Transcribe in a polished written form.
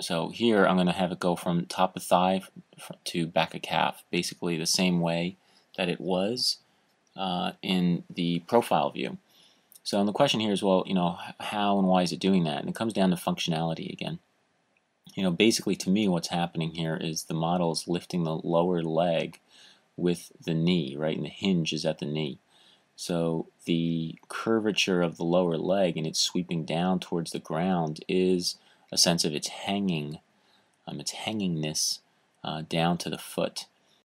So here I'm going to have it go from top of thigh to back of calf, basically the same way that it was in the profile view. So the question here is, well, you know, how and why is it doing that? And it comes down to functionality again. You know, basically to me what's happening here is the model is lifting the lower leg with the knee, right? And the hinge is at the knee. So the curvature of the lower leg and it's sweeping down towards the ground is a sense of its hanging, its hangingness down to the foot.